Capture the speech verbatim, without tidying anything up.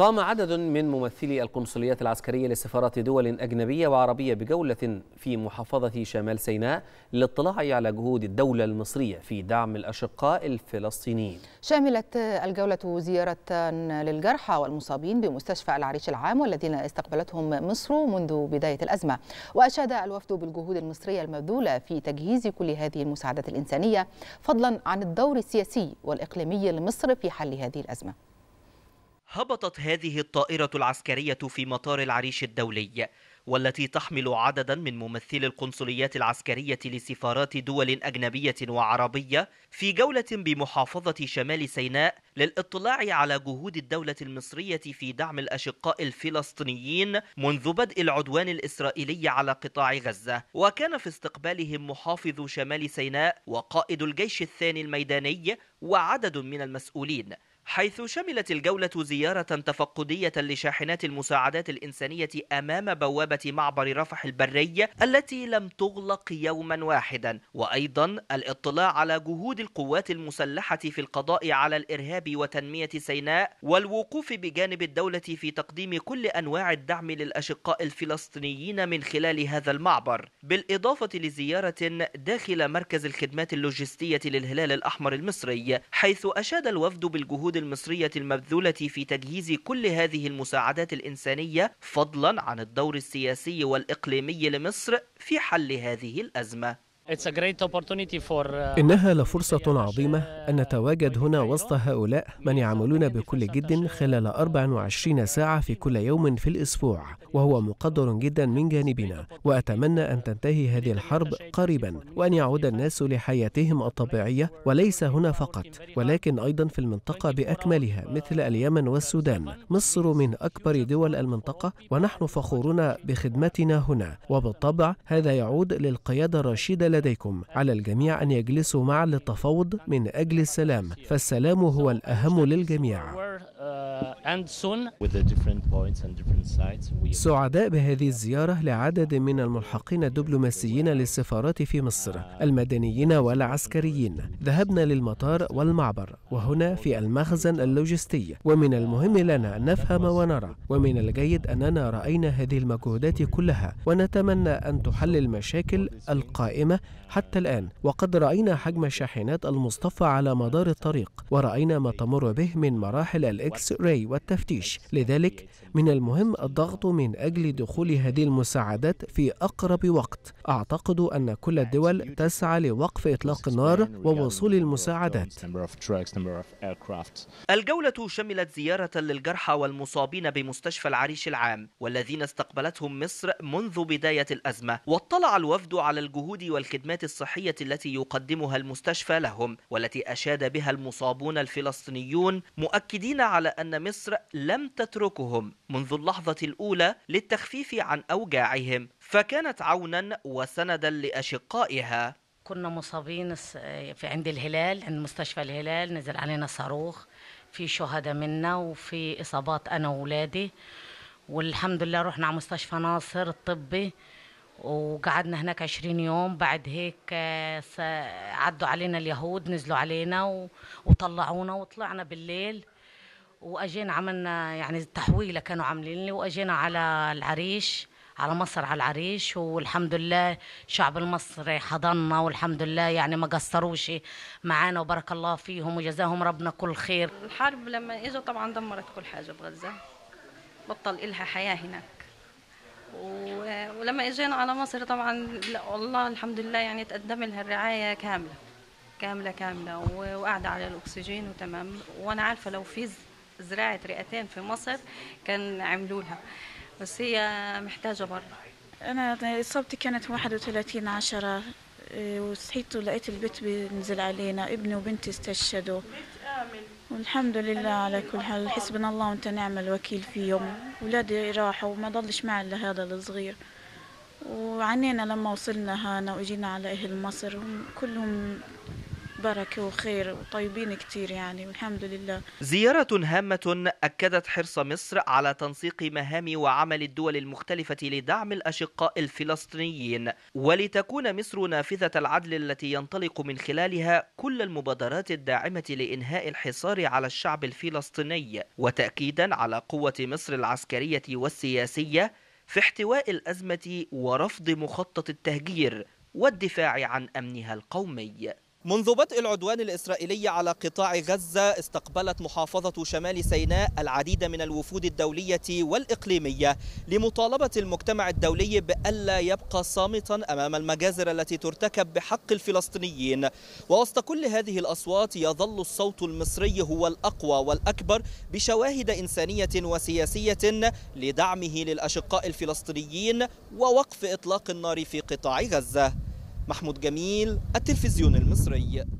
قام عدد من ممثلي القنصليات العسكرية لسفارات دول أجنبية وعربية بجولة في محافظة شمال سيناء للاطلاع على جهود الدولة المصرية في دعم الأشقاء الفلسطينيين. شملت الجولة زيارة للجرحى والمصابين بمستشفى العريش العام والذين استقبلتهم مصر منذ بداية الأزمة، وأشاد الوفد بالجهود المصرية المبذولة في تجهيز كل هذه المساعدات الإنسانية، فضلا عن الدور السياسي والإقليمي لمصر في حل هذه الأزمة. هبطت هذه الطائرة العسكرية في مطار العريش الدولي، والتي تحمل عددا من ممثلي القنصليات العسكرية لسفارات دول أجنبية وعربية في جولة بمحافظة شمال سيناء للاطلاع على جهود الدولة المصرية في دعم الأشقاء الفلسطينيين منذ بدء العدوان الإسرائيلي على قطاع غزة. وكان في استقبالهم محافظ شمال سيناء وقائد الجيش الثاني الميداني وعدد من المسؤولين، حيث شملت الجولة زيارة تفقدية لشاحنات المساعدات الإنسانية أمام بوابة معبر رفح البري التي لم تغلق يوما واحدا، وأيضا الاطلاع على جهود القوات المسلحة في القضاء على الإرهاب وتنمية سيناء، والوقوف بجانب الدولة في تقديم كل أنواع الدعم للأشقاء الفلسطينيين من خلال هذا المعبر، بالإضافة لزيارة داخل مركز الخدمات اللوجستية للهلال الأحمر المصري، حيث أشاد الوفد بالجهود المصرية المبذولة في تجهيز كل هذه المساعدات الإنسانية، فضلا عن الدور السياسي والإقليمي لمصر في حل هذه الأزمة. إنها لفرصة عظيمة أن نتواجد هنا وسط هؤلاء من يعملون بكل جد خلال أربع وعشرين ساعة في كل يوم في الأسبوع، وهو مقدر جدا من جانبنا، وأتمنى أن تنتهي هذه الحرب قريبا وأن يعود الناس لحياتهم الطبيعية، وليس هنا فقط ولكن أيضا في المنطقة بأكملها مثل اليمن والسودان. مصر من أكبر دول المنطقة ونحن فخورون بخدمتنا هنا، وبالطبع هذا يعود للقيادة الرشيدة لديكم. على الجميع أن يجلسوا معا للتفاوض من أجل السلام، فالسلام هو الأهم للجميع. سعداء بهذه الزيارة لعدد من الملحقين الدبلوماسيين للسفارات في مصر، المدنيين والعسكريين. ذهبنا للمطار والمعبر وهنا في المخزن اللوجستي، ومن المهم لنا أن نفهم ونرى، ومن الجيد أننا رأينا هذه المجهودات كلها، ونتمنى أن تحل المشاكل القائمة حتى الآن. وقد رأينا حجم الشاحنات المصطفى على مدار الطريق، ورأينا ما تمر به من مراحل الإكس راي والتفتيش، لذلك من المهم الضغط من أجل دخول هذه المساعدات في أقرب وقت. أعتقد أن كل الدول تسعى لوقف إطلاق النار ووصول المساعدات. الجولة شملت زيارة للجرحى والمصابين بمستشفى العريش العام والذين استقبلتهم مصر منذ بداية الأزمة، واطلع الوفد على الجهود والخدمات الصحية التي يقدمها المستشفى لهم، والتي أشاد بها المصابون الفلسطينيون، مؤكدين على أن مصر لم تتركهم منذ اللحظة الأولى للتخفيف عن أوجاعهم، فكانت عونا وسندا لأشقائها. كنا مصابين في عند الهلال، عند مستشفى الهلال، نزل علينا صاروخ، في شهداء منا وفي إصابات أنا وولادي، والحمد لله رحنا على مستشفى ناصر الطبي وقعدنا هناك عشرين يوم. بعد هيك عدوا علينا اليهود، نزلوا علينا وطلعونا، وطلعنا بالليل واجينا عملنا يعني تحويله كانوا عاملين لي، واجينا على العريش، على مصر على العريش، والحمد لله الشعب المصري حضننا، والحمد لله يعني ما قصروش معانا وبارك الله فيهم وجزاهم ربنا كل خير. الحرب لما اجت طبعا دمرت كل حاجه بغزه، بطل إلها حياه هناك، ولما اجينا على مصر طبعا والله الحمد لله يعني تقدم لها الرعايه كامله كامله كامله وقاعده على الاكسجين وتمام. وانا عارفه لو في زراعه رئتين في مصر كان عملوا لها، بس هي محتاجه برضه. انا اصابتي كانت واحد وثلاثين عشرة، وصحيت ولقيت البيت بينزل علينا، ابني وبنتي استشهدوا، والحمد لله على كل حال. حسبنا الله وانت نعم الوكيل فيهم. ولادي راحوا وما ضلش معي الا هذا الصغير، وعنينا لما وصلنا هنا واجينا على اهل مصر، كلهم بركة وخير وطيبين كتير يعني والحمد لله. زيارة هامة أكدت حرص مصر على تنسيق مهام وعمل الدول المختلفة لدعم الأشقاء الفلسطينيين، ولتكون مصر نافذة العدل التي ينطلق من خلالها كل المبادرات الداعمة لإنهاء الحصار على الشعب الفلسطيني، وتأكيدا على قوة مصر العسكرية والسياسية في احتواء الأزمة ورفض مخطط التهجير والدفاع عن أمنها القومي. منذ بدء العدوان الإسرائيلي على قطاع غزة استقبلت محافظة شمال سيناء العديد من الوفود الدولية والإقليمية لمطالبة المجتمع الدولي بألا يبقى صامتا أمام المجازر التي ترتكب بحق الفلسطينيين. ووسط كل هذه الأصوات يظل الصوت المصري هو الأقوى والأكبر بشواهد إنسانية وسياسية لدعمه للأشقاء الفلسطينيين ووقف إطلاق النار في قطاع غزة. محمود جميل، التلفزيون المصري.